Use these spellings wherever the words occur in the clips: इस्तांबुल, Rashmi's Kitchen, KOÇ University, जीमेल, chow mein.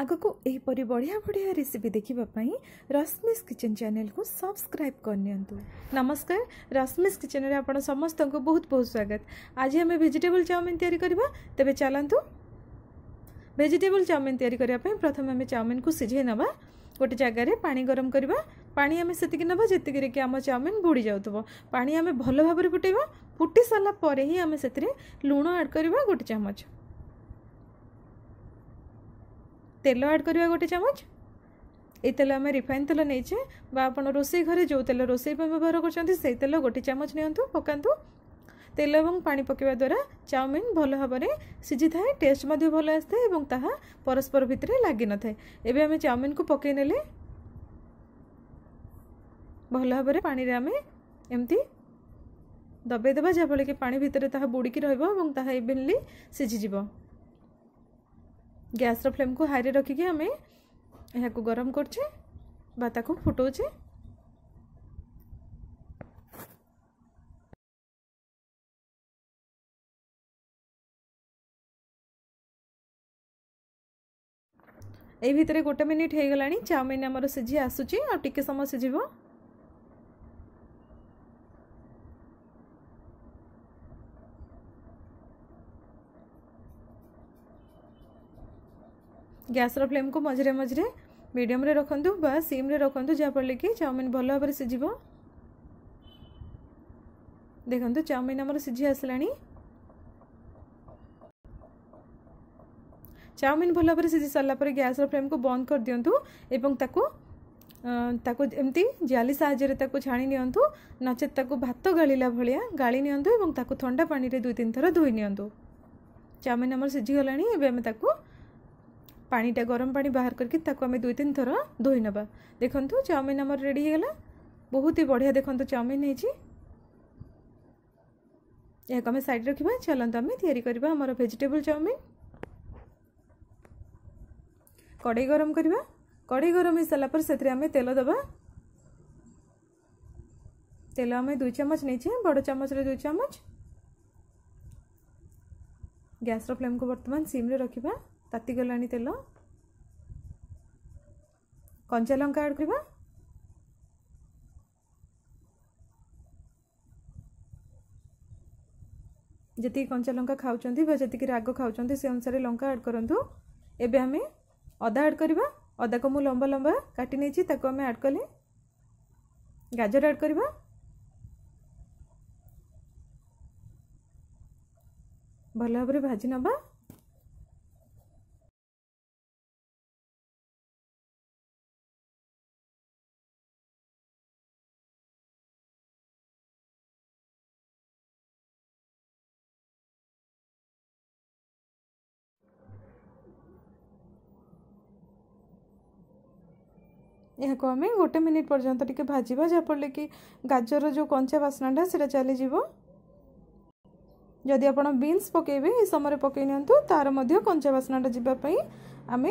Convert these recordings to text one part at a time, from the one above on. आग को यहीपरी बढ़िया बढ़िया रेसिपी देखापी रश्मिस किचन चैनल को सब्सक्राइब करनियंतु। नमस्कार, रश्मिस किचन रे आपण समस्त को बहुत बहुत स्वागत। आज हमें वेजिटेबल चाउमीन तैयारी करबा। तबे चलंतु वेजिटेबल चाउमीन तैयारी करबा पई प्रथम हमें चाउमीन को सिझे नबा। गोटे जगार पानी गरम करवा, पानी आम से नवा जी कि आम चाउमीन बुड़ी जाऊ। पानी आम भल भाव फुटेबा, फुटी सारा पर ही आम से लुण आड करवा गोटे चमच, तेल आड करवा गोटे चमच। ये तेल आम रिफाइन तेल नहींचे बा रोसई घरे जो तेल रोसई व्यवहार कर तेल गोटे चमच नियंतु पकातु। तेल और पानी पकेवा द्वारा चाउमीन भल भाव में सीझी थाए, टेस्ट भल आए और ताहा परस्पर भितर लग न थाए। एबे आम चाउमीन को पकई नेले भल भाव में पानी आम एमती दबाई देवा, जहाँफल कि पानी भितर ताहा बुड़िकी रहइबो एवं ताहा इवनली सीझीज। गैस फ्लेम को हाई रे रखिकी आम यह गरम करछे बा ताकू फुटौछे। यही भितर गोटे मिनिट हो गला चाउमीन आमर सीझी आसूची, आ टिके समय सीझीब। गैस फ्लेम को मझे मझे मीडियम रे रखंतु बा सिम रे रखंतु, जहाँफल कि चाउमीन भल भाव में सीझीब। देखंतु चाउमीन आमर सीझी आसलानी, चाउमीन भल भाव सीझी सारा पर गैस फ्लेम को बंद कर दियंतु एवं ताको एमती जाली साहाय्य ताको छाणी नियंतु, नचेत ताको भात गालिला भलिया गाली नियंतु एवं ताको ठंडा पानी रे 2-3 थर धोई नियंतु। चाउमीन हमर सीझी गलानी, एबे हम ताको पानीटा गरम पानी बाहर करके ताको हम 2-3 थर धोई नबा। देखंतु चाउमीन हमर रेडी हो गला, बहुत ही बढ़िया। देखंतु चाउमीन हेची, एक हम साइड रखिबा। चलंतु हम तैयारी करबा हमर वेजिटेबल चाउमीन। कड़ाई गरम करवा, कड़ाई गरम हो सारा पर से तेल दबा। तेल आम 2 चमच नहीं, बड़ चमच रे 2 चमच। गैस फ्लेम को बर्तमान सिम रे रखा, ताती गलानी तेल। कंचा लंका ऐड करवा, जति कंचा लंका खाउछंती बा जति राग खाउछंती से अनुसार लंका ऐड करंतु। एबे हमें अदा ऐड करवा, अदा को मु लंबा लंबा काटी नहीं ताको आम ऐड कले। गाजर ऐड करवा, भल भाव भाजी नबा। यह को आम गोटे मिनिट पर्यंत टिके भाजवा, जहाँफल कि गाजर जो कंचा बासनाटा से चलीजो। जदि आपड़ बीन्स पकेबे इस समय पकई नि तार मध्य कंचा बासनाटा जावाई आम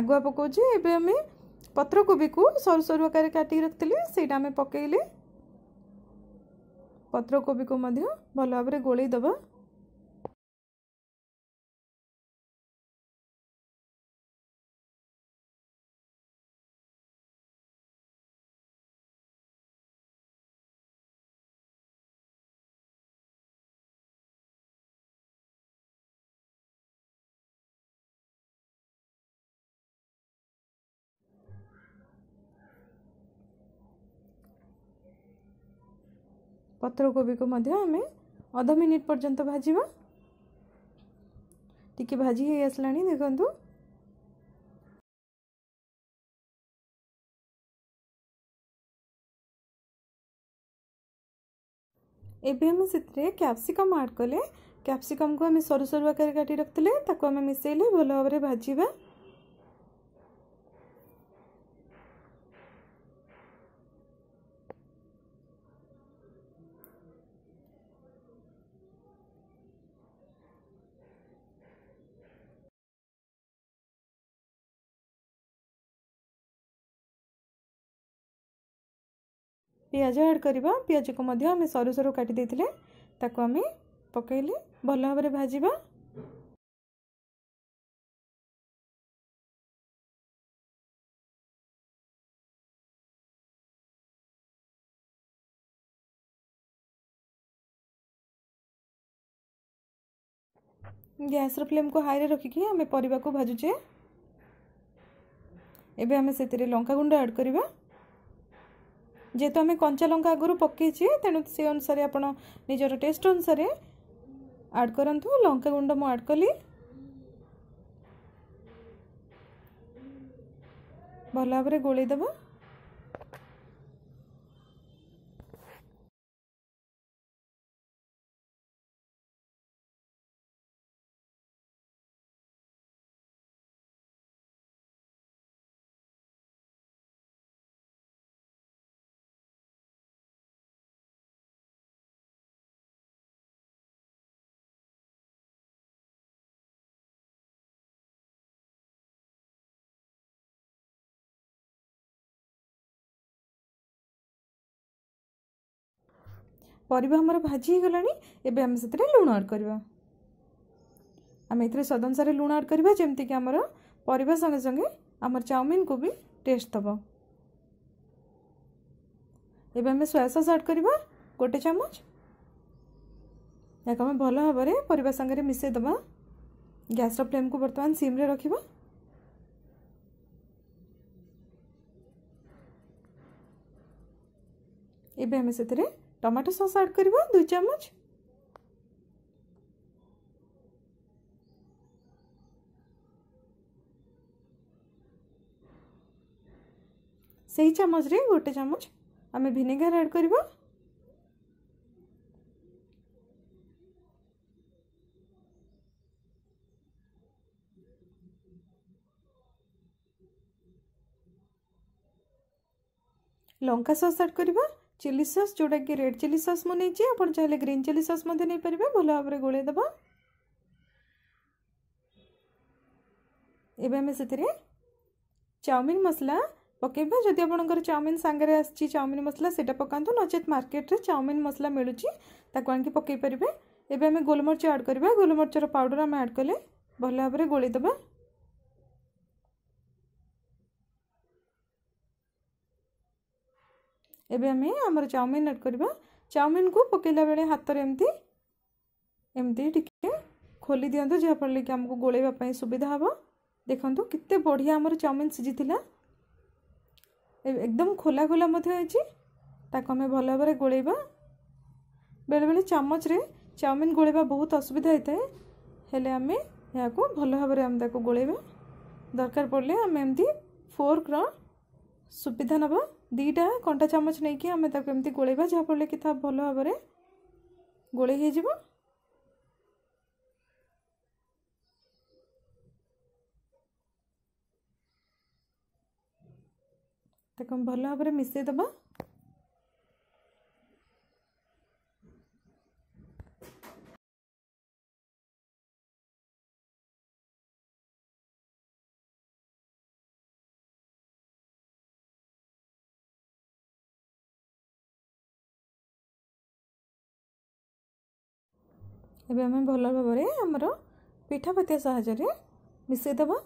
आगुआ पकाचे। एवं आम पत्रकोबी को सरू सरू आकार काटिक रखते सहीटा आम पकईले। पत्रकोबी को भल भाव में गोलई दबा। पत्रकोबी को आम अध मिनिट पर्यंत भाजवा। टिके भाजी हो आसला, देखंतु एबे हम से कैप्सिकम ऐड कले। कैप्सिकम को आम सरू सरू आकार काटी रखते ताको आम मिसेले भल भाव में भाजवा। प्याज ऐड करवा, प्याज को आम सरू सरू काटी देथिले ताको आम पकईले भल भाव में भाजवा। गैस फ्लेम को हाई रे रखिकी आम परिवा को भाजुचे। एबे आम से लंका गुंड ऐड करवा जेहेतु आम कंचा लंका आगुरी पकई तेणु से अनुसार आपड़ निजर टेस्ट अनुसार ऐड करूँ। लंका गुंड मु ऐड कली भल भाव गोलैदेव। परिवा हमर भाजी हो गलानी। एबे हम से लुण ऐड करवा। आम ए स्वाद अनुसार लुण ऐड करवा जेमती कि हमर परिवा संगे संगे हमर चाउमीन को भी टेस्ट दबो। एबे हम सोया सॉस ऐड करवा गोटे चमच। याकमे भल भाव परिवा संगे मिसे दबा। गैस रो फ्लेम को वर्तमान सिम रे रखिबा। एबे हम से टमाटो सॉस ऐड करवा 2 चम्मच। सही चम्मच रे 1 चम्मच आम विनेगर ऐड करवा। लंका सॉस ऐड करवा। चिली सॉस जोड़ा कि रेड चिली सॉस मुझे आप चाहिए ग्रीन चिली सॉस नहीं पारे भल भाव गोलैदेव। एबे हमें से चाउमीन मसला पकेबा। जदि आपंकर चाउमीन सांगे आसी चाउमीन मसला से पकातु नचेत मार्केट रे चाउमीन मसला मिलूँ आनिक पकई पारे। एबे हमें गोलमरिच ऐड करवा। गोलमरिचर पाउडर आम ऐड कले भल भाव गोलैदेव। एबे हमें आमर चाउमीन ऐड करवा। चाउमीन को पकेला बेले हाथ एमती एमती टिके खोली दियंतु जहाँफल कि आमको गोलैवाई सुविधा हम। देखु कित्ते बढ़िया आमर चाउमीन सीझी थिला एकदम खोला खोला आम भल भाव गोलैवा। बेले बेले चमच रे चाउमीन गोलैवा बहुत असुविधा होता है हेले आम या भल भाव गोलैवा। दरकार पड़े आम एमती फोर्क रो सुविधा नवा 2टा कांटा चमच नहीं कि आम एमती गोलैवा जहाँफल कि भल भाव गोलै हो। भल भाव मिसईदबा। एबे आम भल भाव आमर पिठा पतिया साहजरे मिसईदबा।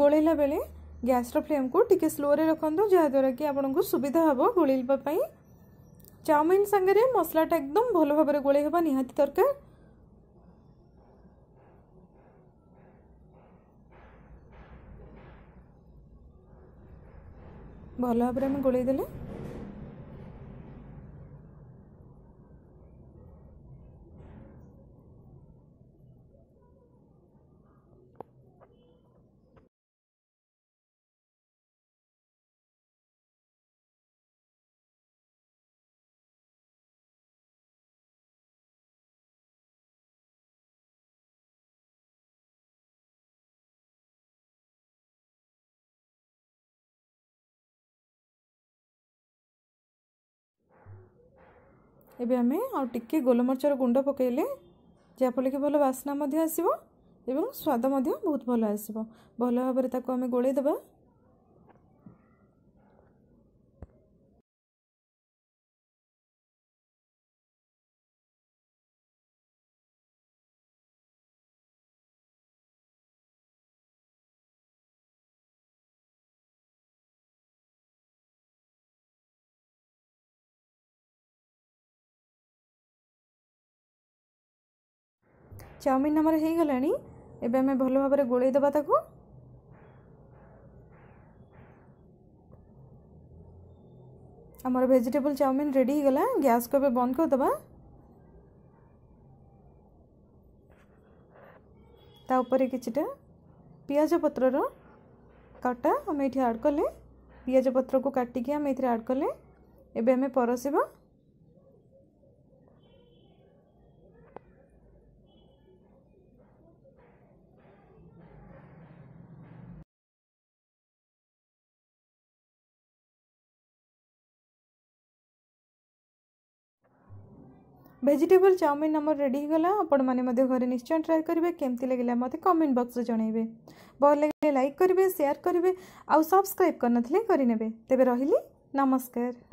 गोलैला बेले गैस रो फ्लेम को टिके स्लो रे रखंतु जहाँद्वारा कि आपनको सुविधा हम गोलैबा पई। चाउमीन संगे मसलाटा एकदम भल भाव गोलै हवा निहाती दरकार। भल भाव आम गोलैदे। एबे आमे आउ टिके गोलमरिचर गुंड पकेले जहाँफल कि भल बासना आसव एवं स्वाद बहुत भल आसव। भल भाव ताको आमे गोलैदेबा। चाउमिन आमर हो गला एबे आम भल भाव गोलई दबा ताकू आमर वेजिटेबल चाउमिन रेडी हो गला। गैस को एबे बंद कर दबा। ता ऊपर किछिटा पियाज पत्रर काटा आम ये आड कले पियाज पत्र को काटिकी आम ये आड कले एबे आम परसिबा। वेजिटेबल चाउमिन आमर रेडी होगा। आपण मैंने घर निश्चय ट्राए करेंगे। केमती लगे मत कमेंट बॉक्स में जनइबे। भल लगे लाइक करेंगे, शेयर करेंगे, आउ सब्सक्राइब करने करेंगे। तेबे रही नमस्कार।